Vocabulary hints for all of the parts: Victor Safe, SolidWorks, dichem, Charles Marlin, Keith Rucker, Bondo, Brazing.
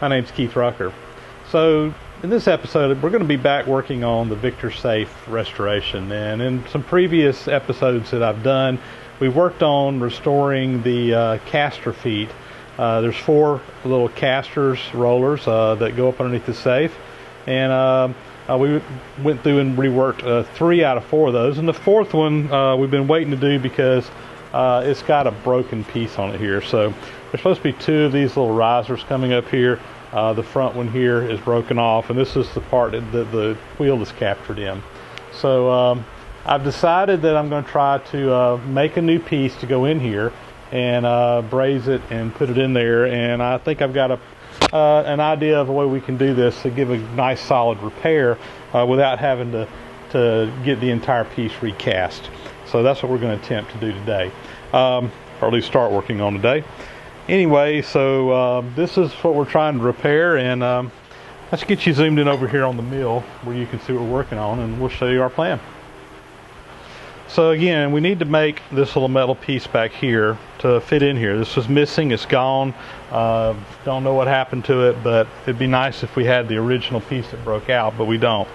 My name's Keith Rucker. So in this episode, we're going to be back working on the Victor Safe restoration. And in some previous episodes that I've done, we worked on restoring the caster feet. There's four little casters, rollers that go up underneath the safe. And we went through and reworked three out of four of those. And the fourth one we've been waiting to do because it's got a broken piece on it here. So there's supposed to be two of these little risers coming up here. The front one here is broken off, and this is the part that the wheel is captured in. So I've decided that I'm going to try to make a new piece to go in here and braze it and put it in there. And I think I've got an idea of a way we can do this to give a nice solid repair without having to get the entire piece recast. So that's what we're going to attempt to do today, or at least start working on today. Anyway, so this is what we're trying to repair, and let's get you zoomed in over here on the mill where you can see what we're working on, and we'll show you our plan. So again, we need to make this little metal piece back here to fit in here. This was missing, it's gone, don't know what happened to it, but it'd be nice if we had the original piece that broke out, but we don't.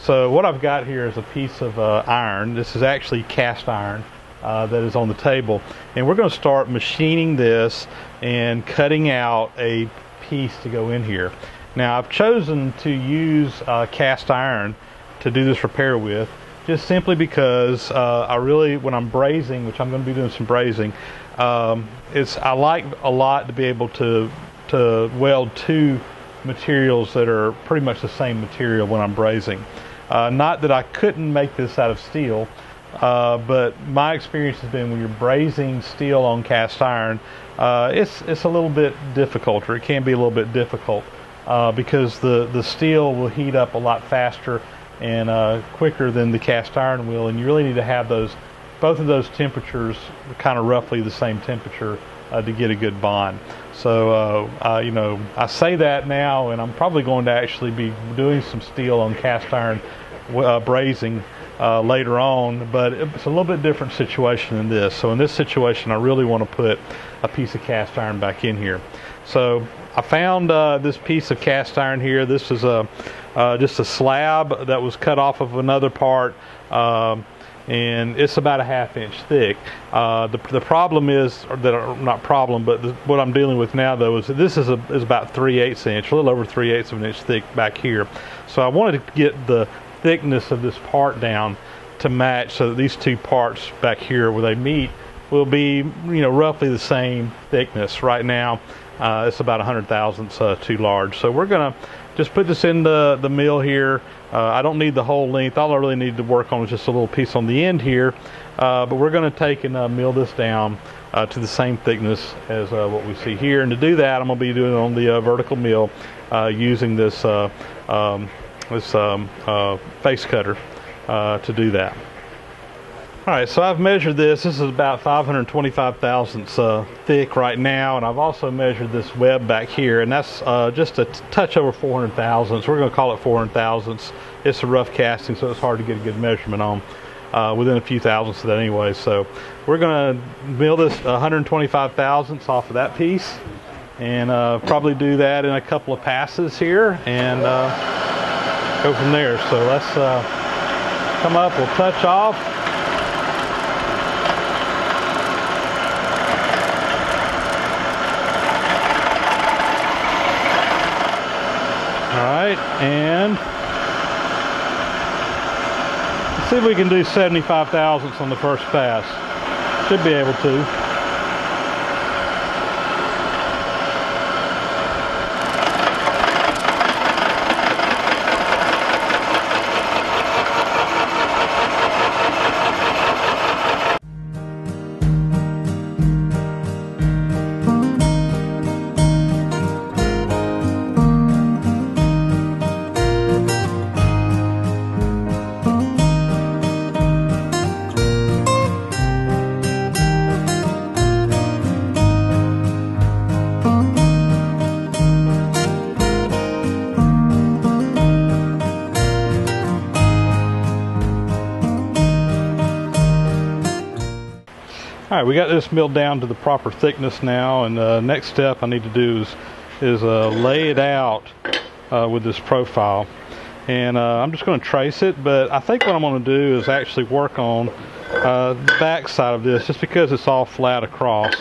So what I've got here is a piece of iron. This is actually cast iron. That is on the table, and we're going to start machining this and cutting out a piece to go in here. Now I've chosen to use cast iron to do this repair with, just simply because I really, when I'm brazing, which I'm going to be doing some brazing, I like a lot to be able to weld two materials that are pretty much the same material when I'm brazing. Not that I couldn't make this out of steel, but my experience has been when you're brazing steel on cast iron, it's a little bit difficult, or it can be a little bit difficult, because the steel will heat up a lot faster and quicker than the cast iron will, and you really need to have both of those temperatures kind of roughly the same temperature to get a good bond. So you know, I say that now, and I'm probably going to actually be doing some steel on cast iron brazing later on, but it's a little bit different situation than this. So in this situation, I really want to put a piece of cast iron back in here. So I found this piece of cast iron here. This is just a slab that was cut off of another part, and it's about a half-inch thick. The problem is, what I'm dealing with now though is that this is about 3/8 inch, a little over 3/8 of an inch thick back here. So I wanted to get the thickness of this part down to match, so that these two parts back here where they meet will be, you know, roughly the same thickness. Right now it's about 100 thousandths too large, so we're gonna just put this in the mill here. I don't need the whole length. All I really need to work on is just a little piece on the end here, but we're gonna take and mill this down to the same thickness as what we see here. And to do that, I'm gonna be doing it on the vertical mill, using this face cutter to do that. Alright, so I've measured this. This is about 525 thousandths thick right now, and I've also measured this web back here, and that's just a touch over 400 thousandths. We're going to call it 400 thousandths. It's a rough casting, so it's hard to get a good measurement on, within a few thousandths of that anyway. So we're going to mill this 125 thousandths off of that piece, and probably do that in a couple of passes here, and go from there. So let's come up, we'll touch off. Alright, and let's see if we can do 75 thousandths on the first pass. Should be able to. Alright, we got this milled down to the proper thickness now, and the next step I need to do is, is lay it out with this profile. And I'm just going to trace it, but I think what I'm going to do is actually work on the back side of this, just because it's all flat across,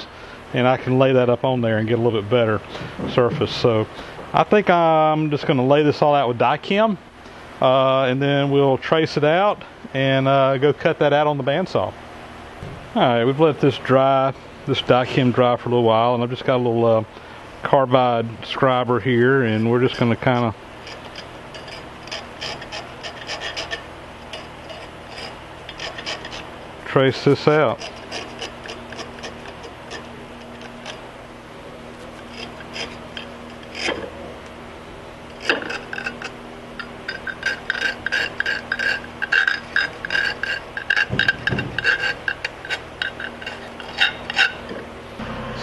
and I can lay that up on there and get a little bit better surface. So I think I'm just going to lay this all out with dichem, and then we'll trace it out and go cut that out on the bandsaw. Alright, we've let this dry, this dichem dry for a little while, and I've just got a little carbide scriber here, and we're just going to kind of trace this out.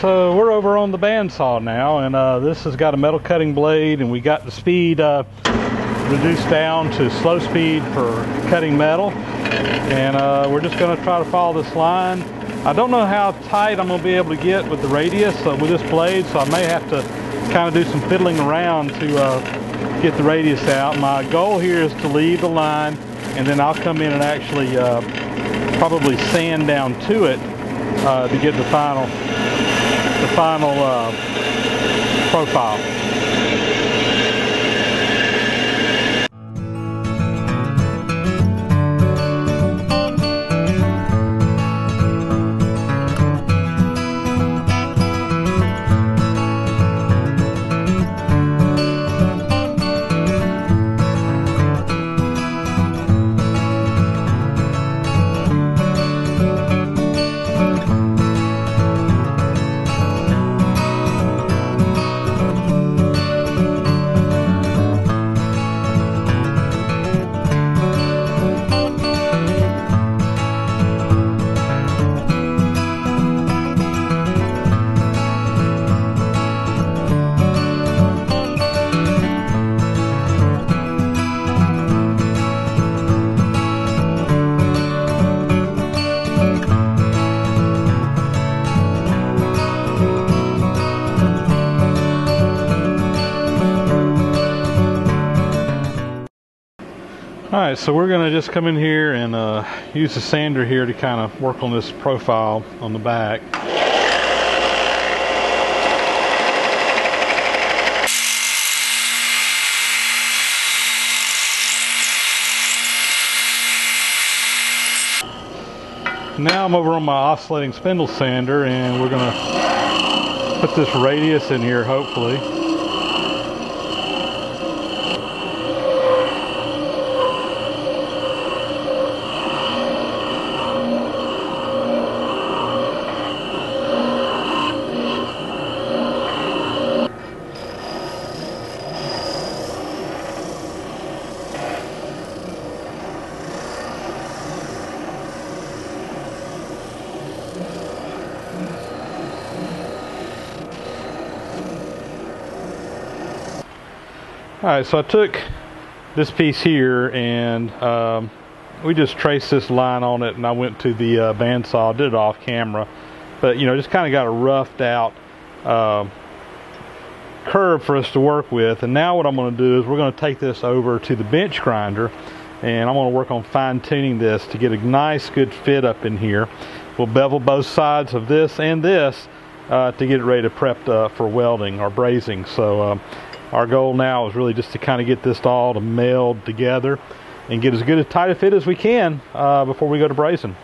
So we're over on the bandsaw now, and this has got a metal cutting blade, and we got the speed reduced down to slow speed for cutting metal. And we're just going to try to follow this line. I don't know how tight I'm going to be able to get with the radius with this blade, so I may have to kind of do some fiddling around to get the radius out. My goal here is to leave the line, and then I'll come in and actually probably sand down to it to get the final profile. Alright, so we're going to just come in here and use the sander here to kind of work on this profile on the back. Now I'm over on my oscillating spindle sander, and we're going to put this radius in here, hopefully. Alright, so I took this piece here, and we just traced this line on it, and I went to the bandsaw, did it off camera, but you know, just kind of got a roughed out curve for us to work with. And now what I'm going to do is we're going to take this over to the bench grinder, and I'm going to work on fine-tuning this to get a nice good fit up in here. We'll bevel both sides of this and this to get it ready to prep for welding or brazing. So our goal now is really just to kind of get this all to meld together and get as good a tight a fit as we can before we go to brazing.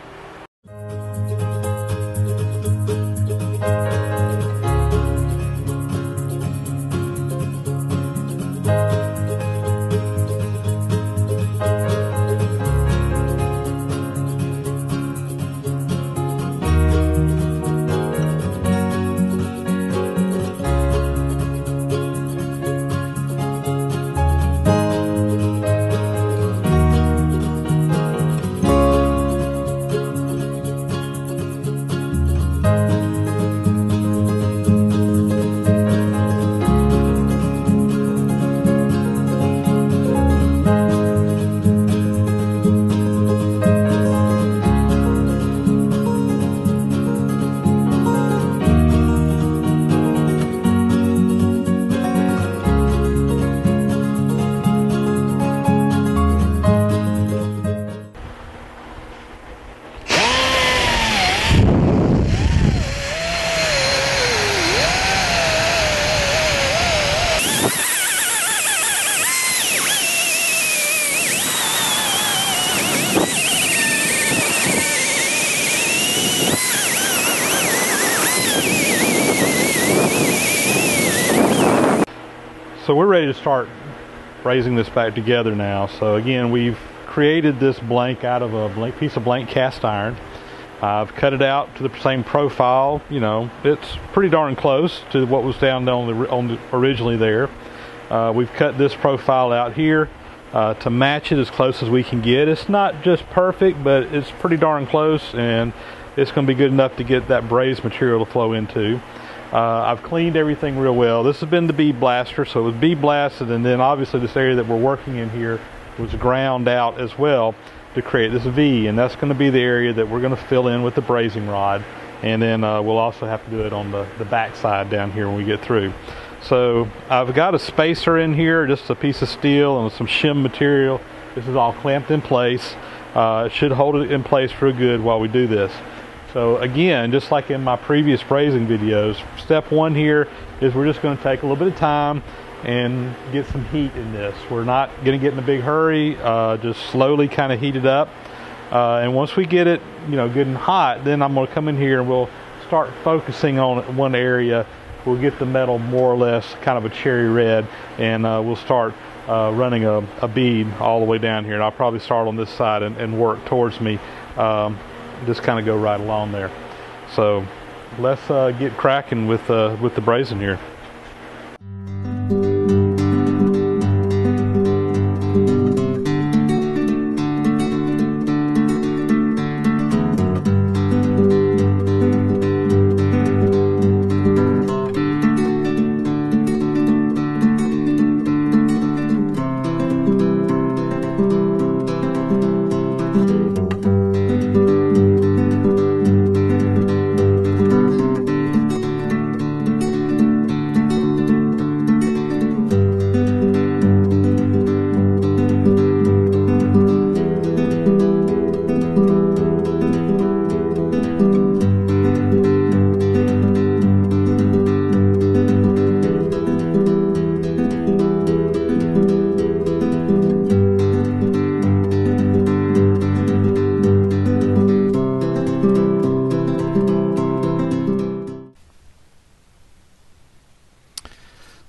So we're ready to start raising this back together now. So again, we've created this blank out of a blank piece of blank cast iron. I've cut it out to the same profile. You know, it's pretty darn close to what was down on the originally there. We've cut this profile out here to match it as close as we can get. It's not just perfect, but it's pretty darn close, and it's going to be good enough to get that brazed material to flow into. I've cleaned everything real well. This has been the bead blaster, so it was bead blasted, and then obviously this area that we're working in here was ground out as well to create this V, and that's going to be the area that we're going to fill in with the brazing rod, and then we'll also have to do it on the back side down here when we get through. So I've got a spacer in here, just a piece of steel and some shim material. This is all clamped in place. It should hold it in place real good while we do this. So again, just like in my previous brazing videos, step one here is we're just going to take a little bit of time and get some heat in this. We're not going to get in a big hurry, just slowly kind of heat it up. And once we get it, you know, good and hot, then I'm going to come in here and we'll start focusing on one area. We'll get the metal more or less kind of a cherry red, and we'll start running a bead all the way down here. And I'll probably start on this side and work towards me. Just kind of go right along there. So let's get cracking with the brazing here.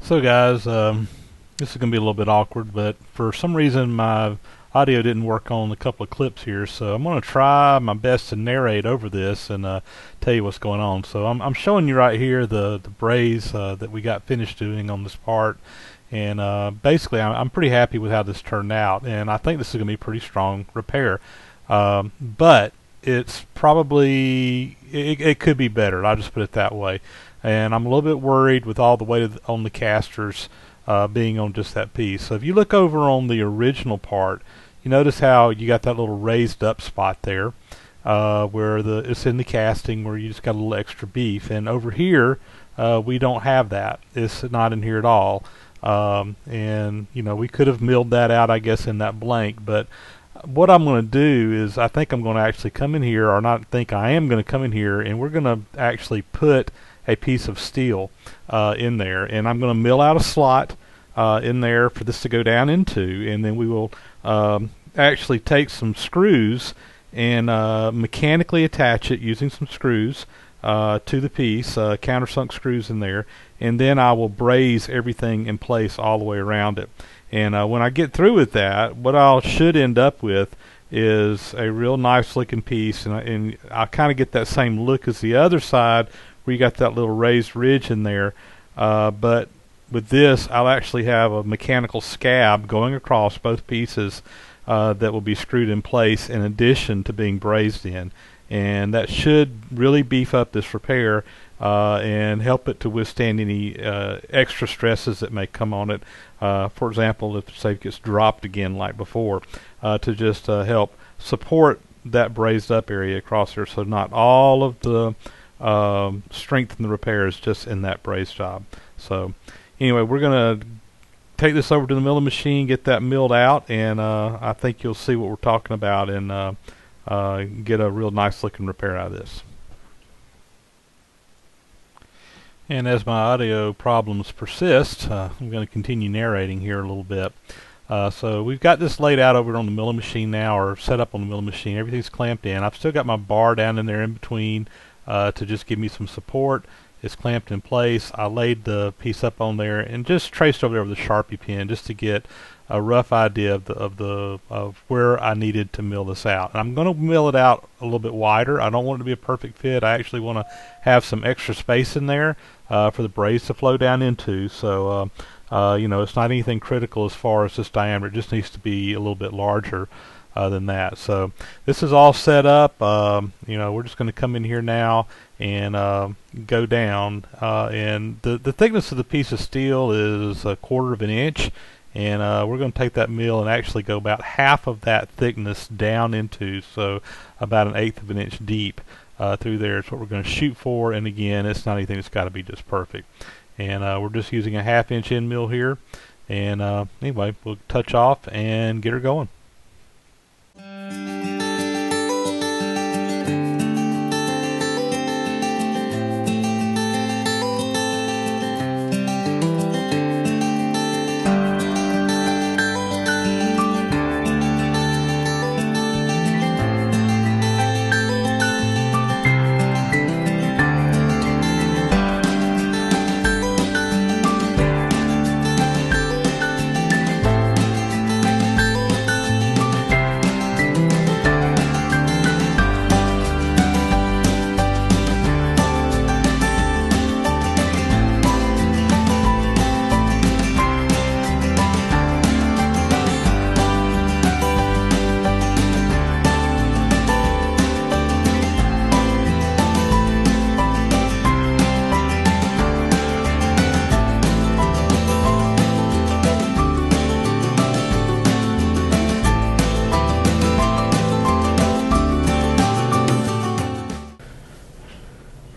So guys, this is going to be a little bit awkward, but for some reason my audio didn't work on a couple of clips here, so I'm going to try my best to narrate over this and tell you what's going on. So I'm showing you right here the braze that we got finished doing on this part, and basically I'm pretty happy with how this turned out, and I think this is going to be a pretty strong repair, but it's probably, it could be better, I'll just put it that way. And I'm a little bit worried with all the weight on the casters being on just that piece. So if you look over on the original part, you notice how you got that little raised up spot there where it's in the casting where you just got a little extra beef. And over here, we don't have that. It's not in here at all. And, you know, we could have milled that out, I guess, in that blank. But what I'm going to do is I think I'm going to actually come in here, or not think, I am going to come in here, and we're going to actually put a piece of steel in there, and I'm going to mill out a slot in there for this to go down into, and then we will actually take some screws and mechanically attach it using some screws to the piece, countersunk screws in there, and then I will braze everything in place all the way around it. And when I get through with that, what I should end up with is a real nice looking piece, and I kind of get that same look as the other side. We got that little raised ridge in there, but with this I'll actually have a mechanical scab going across both pieces that will be screwed in place in addition to being brazed in, and that should really beef up this repair and help it to withstand any extra stresses that may come on it. For example, if the safe gets dropped again like before, to just help support that brazed up area across there, so not all of the strengthen the repairs just in that braze job. So anyway, we're gonna take this over to the milling machine, get that milled out, and I think you'll see what we're talking about, and get a real nice looking repair out of this. And as my audio problems persist, I'm going to continue narrating here a little bit. So we've got this laid out over on the milling machine now, or set up on the milling machine. Everything's clamped in. I've still got my bar down in there in between to just give me some support, is clamped in place. I laid the piece up on there and just traced over there with a Sharpie pen just to get a rough idea of where I needed to mill this out. And I'm going to mill it out a little bit wider. I don't want it to be a perfect fit. I actually want to have some extra space in there for the braids to flow down into. So you know, it's not anything critical as far as this diameter. It just needs to be a little bit larger than that. So this is all set up. You know, we're just going to come in here now and go down. And the thickness of the piece of steel is 1/4 inch. And we're going to take that mill and actually go about half of that thickness down into, so about 1/8 inch deep through there is what we're going to shoot for. And again, it's not anything that's got to be just perfect. And we're just using a 1/2 inch end mill here. And anyway, we'll touch off and get her going.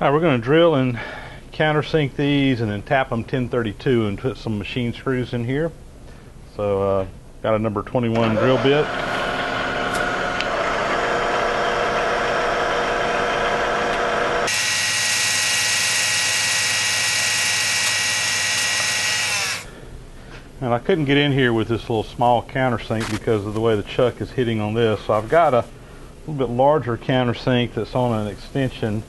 We're going to drill and countersink these and then tap them 1032 and put some machine screws in here. So got a number 21 drill bit. And I couldn't get in here with this little small countersink because of the way the chuck is hitting on this. So I've got a little bit larger countersink that's on an extension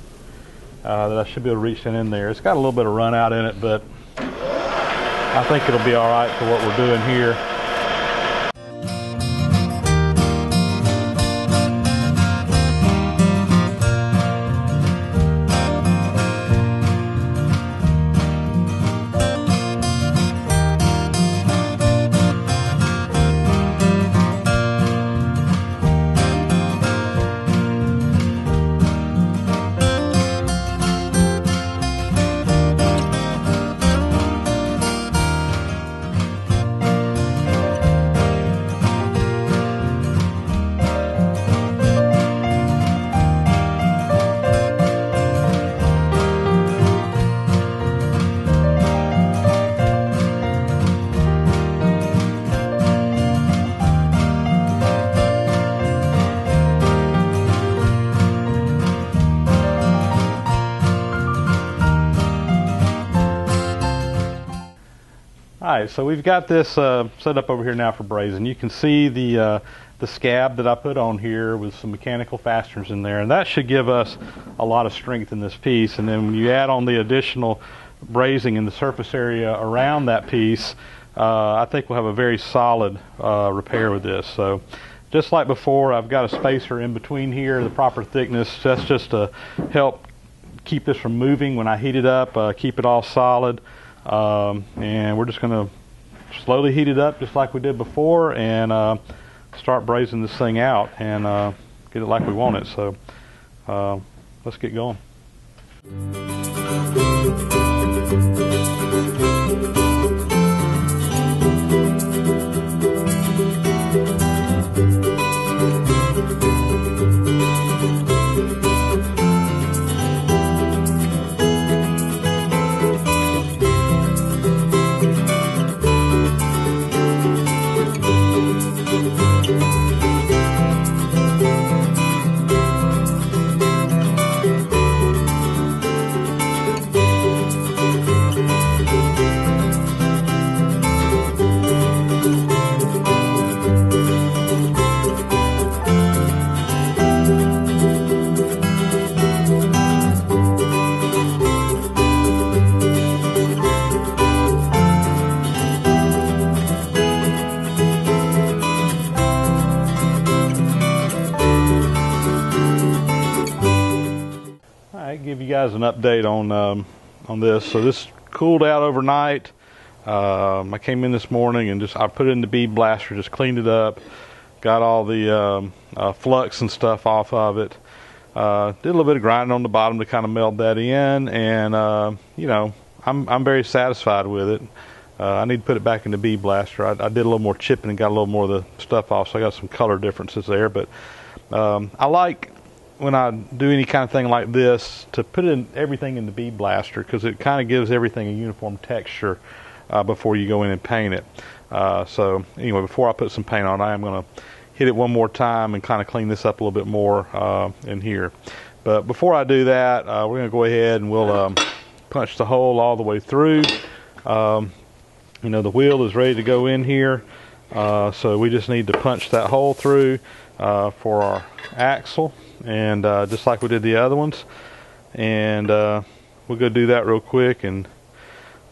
that I should be able to reach in there. It's got a little bit of run out in it, but I think it'll be all right for what we're doing here. So we've got this set up over here now for brazing. You can see the scab that I put on here with some mechanical fasteners in there, and that should give us a lot of strength in this piece. And then when you add on the additional brazing in the surface area around that piece, I think we'll have a very solid repair with this. So just like before, I've got a spacer in between here, the proper thickness. That's just to help keep this from moving when I heat it up, keep it all solid. And we're just going to slowly heat it up just like we did before and start brazing this thing out and get it like we want it. So let's get going. Alright, give you guys an update on this. So this cooled out overnight. I came in this morning and I put it in the bead blaster, just cleaned it up, got all the flux and stuff off of it. Did a little bit of grinding on the bottom to kind of meld that in, and you know, I'm very satisfied with it. I need to put it back in the bead blaster. I did a little more chipping and got a little more of the stuff off, so I got some color differences there. But I like, when I do any kind of thing like this, to put in everything in the bead blaster, because it kind of gives everything a uniform texture before you go in and paint it. So anyway, before I put some paint on, I am going to hit it one more time and kind of clean this up a little bit more in here. But before I do that, we're going to go ahead and we'll punch the hole all the way through. You know, the wheel is ready to go in here, so we just need to punch that hole through for our axle, and just like we did the other ones. And we'll go do that real quick and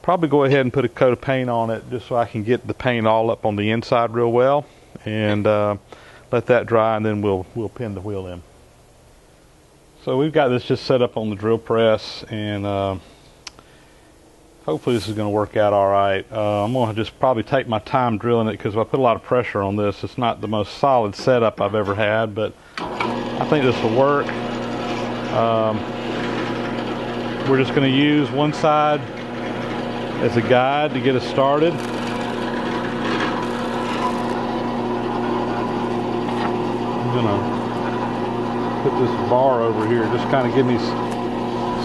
probably go ahead and put a coat of paint on it, just so I can get the paint all up on the inside real well, and let that dry, and then we'll pin the wheel in. So we've got this just set up on the drill press, and hopefully this is going to work out all right. I'm going to just probably take my time drilling it, because if I put a lot of pressure on this, it's not the most solid setup I've ever had, but I think this will work. We're just going to use one side as a guide to get us started. I'm going to put this bar over here, just kind of give me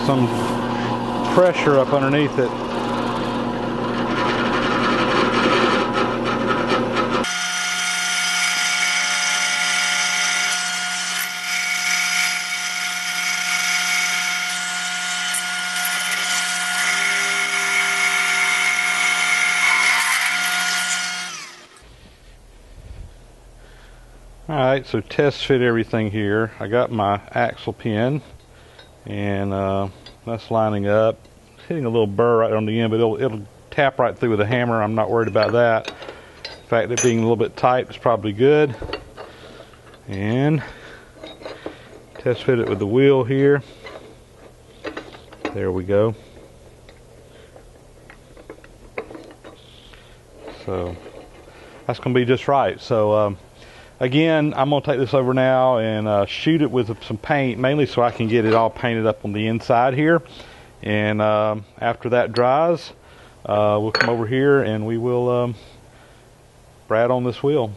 some pressure up underneath it. Alright, so test fit everything here. I got my axle pin, and that's lining up. It's hitting a little burr right on the end, but it'll tap right through with a hammer. I'm not worried about that. In fact, it being a little bit tight is probably good. And test fit it with the wheel here. There we go. So that's going to be just right. So again, I'm going to take this over now and shoot it with some paint, mainly so I can get it all painted up on the inside here. And after that dries, we'll come over here and we will brad on this wheel.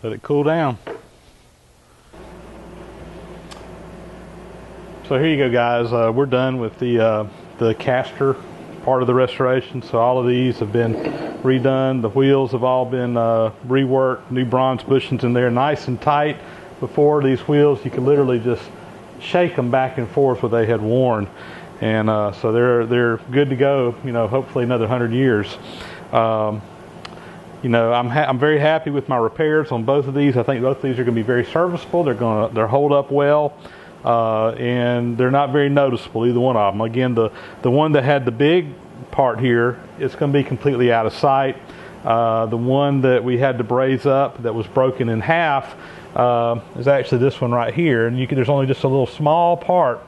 Let it cool down. So here you go, guys. We're done with the caster part of the restoration. So all of these have been redone. The wheels have all been reworked. New bronze bushings in there, nice and tight. Before, these wheels, you could literally just shake them back and forth where they had worn, and so they're good to go. You know, hopefully another 100 years. You know, I'm very happy with my repairs on both of these. I think both of these are going to be very serviceable. They're hold up well, and they're not very noticeable, either one of them. Again, the one that had the big part here, it's going to be completely out of sight. The one that we had to braze up that was broken in half is actually this one right here, and there's only just a little small part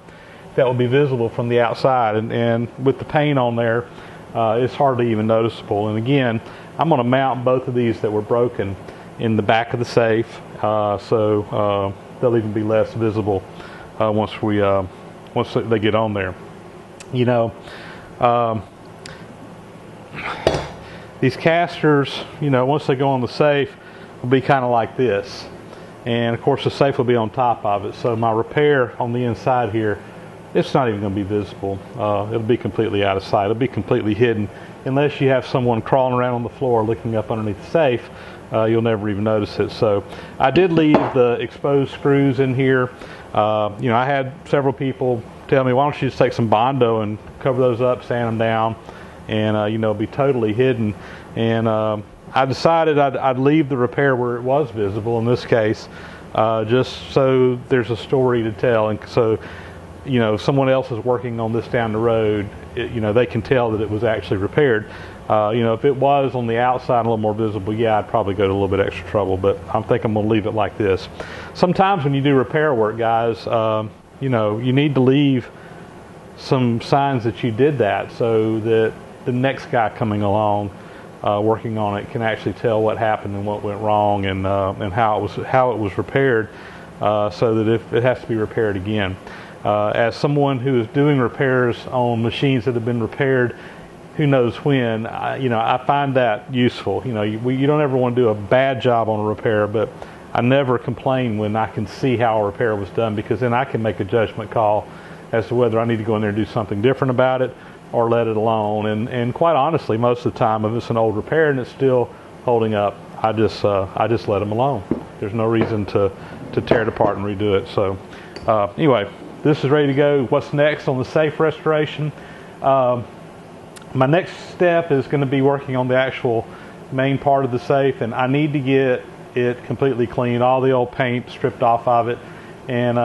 that will be visible from the outside, and with the paint on there, it's hardly even noticeable. And again, I'm going to mount both of these that were broken in the back of the safe, so they'll even be less visible once they get on there. You know, these casters, you know, once they go on the safe, will be kind of like this, and of course the safe will be on top of it. So my repair on the inside here, it's not even going to be visible. It'll be completely out of sight. It'll be completely hidden, unless you have someone crawling around on the floor looking up underneath the safe, you'll never even notice it. So I did leave the exposed screws in here. You know, I had several people tell me, why don't you just take some Bondo and cover those up, sand them down, and you know, be totally hidden. And I decided I'd leave the repair where it was visible in this case, just so there's a story to tell, and so you know, if someone else is working on this down the road, you know, they can tell that it was actually repaired. You know, if it was on the outside a little more visible, yeah, I'd probably go to a little bit extra trouble, but I think I'm going to leave it like this. Sometimes when you do repair work, guys, you know, you need to leave some signs that you did that so that the next guy coming along working on it can actually tell what happened and what went wrong, and how it was repaired, so that if it has to be repaired again. As someone who is doing repairs on machines that have been repaired who knows when, I find that useful. You know, you don't ever want to do a bad job on a repair, but I never complain when I can see how a repair was done, because then I can make a judgment call as to whether I need to go in there and do something different about it or let it alone. And quite honestly, most of the time, if it's an old repair and it's still holding up, I just let them alone. There's no reason to tear it apart and redo it. So anyway, this is ready to go. What's next on the safe restoration? My next step is going to be working on the actual main part of the safe, and I need to get it completely cleaned, all the old paint stripped off of it. And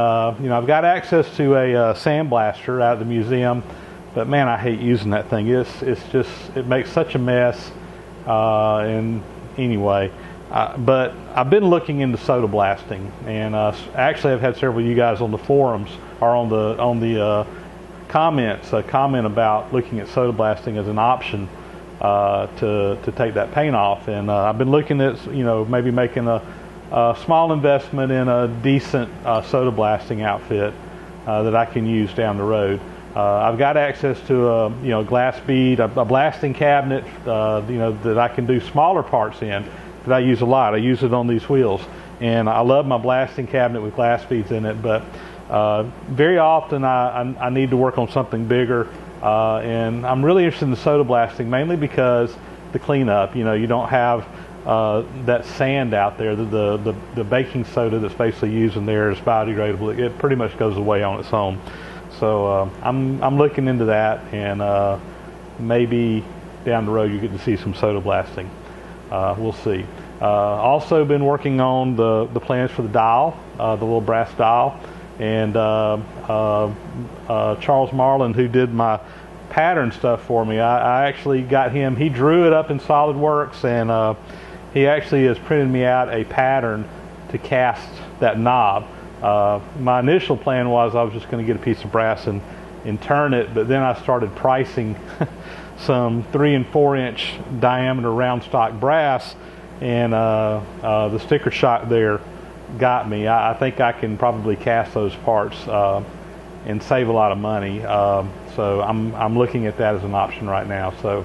you know, I've got access to a sandblaster out of the museum, but man, I hate using that thing. It's just, it makes such a mess. And anyway, but I've been looking into soda blasting, and actually I've had several of you guys on the forums or on the comments comment about looking at soda blasting as an option to take that paint off. And I've been looking at, you know, maybe making a small investment in a decent soda blasting outfit that I can use down the road. I've got access to a, you know, glass bead, a blasting cabinet, you know, that I can do smaller parts in. That I use a lot. I use it on these wheels, and I love my blasting cabinet with glass beads in it, but very often I need to work on something bigger, and I'm really interested in the soda blasting mainly because the cleanup. You know, you don't have that sand out there. The baking soda that's basically used in there is biodegradable. It pretty much goes away on its own. So I'm looking into that, and maybe down the road you get to see some soda blasting. We'll see. Also been working on the plans for the dial, the little brass dial, and Charles Marlin, who did my pattern stuff for me, I actually got him, he drew it up in SolidWorks, and he actually has printed me out a pattern to cast that knob. My initial plan was I was just going to get a piece of brass and turn it, but then I started pricing some 3- and 4-inch diameter round stock brass, and the sticker shock there got me. I think I can probably cast those parts and save a lot of money. So I'm looking at that as an option right now. So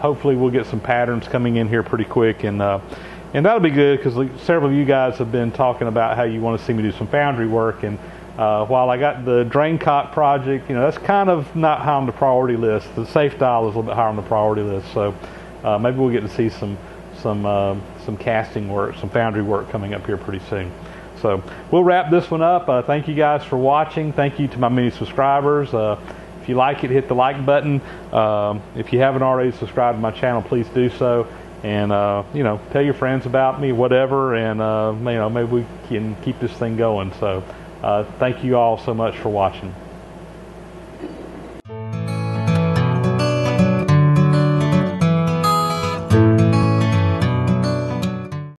hopefully we'll get some patterns coming in here pretty quick, and that'll be good, because several of you guys have been talking about how you want to see me do some foundry work. And while I got the Draincock project, you know, that's kind of not high on the priority list. The safe dial is a little bit higher on the priority list, so maybe we'll get to see some casting work, some foundry work coming up here pretty soon. So we'll wrap this one up. Thank you guys for watching. Thank you to my many subscribers. If you like it, hit the like button. If you haven't already subscribed to my channel, please do so. And you know, tell your friends about me, whatever, and you know, maybe we can keep this thing going. So. Thank you all so much for watching.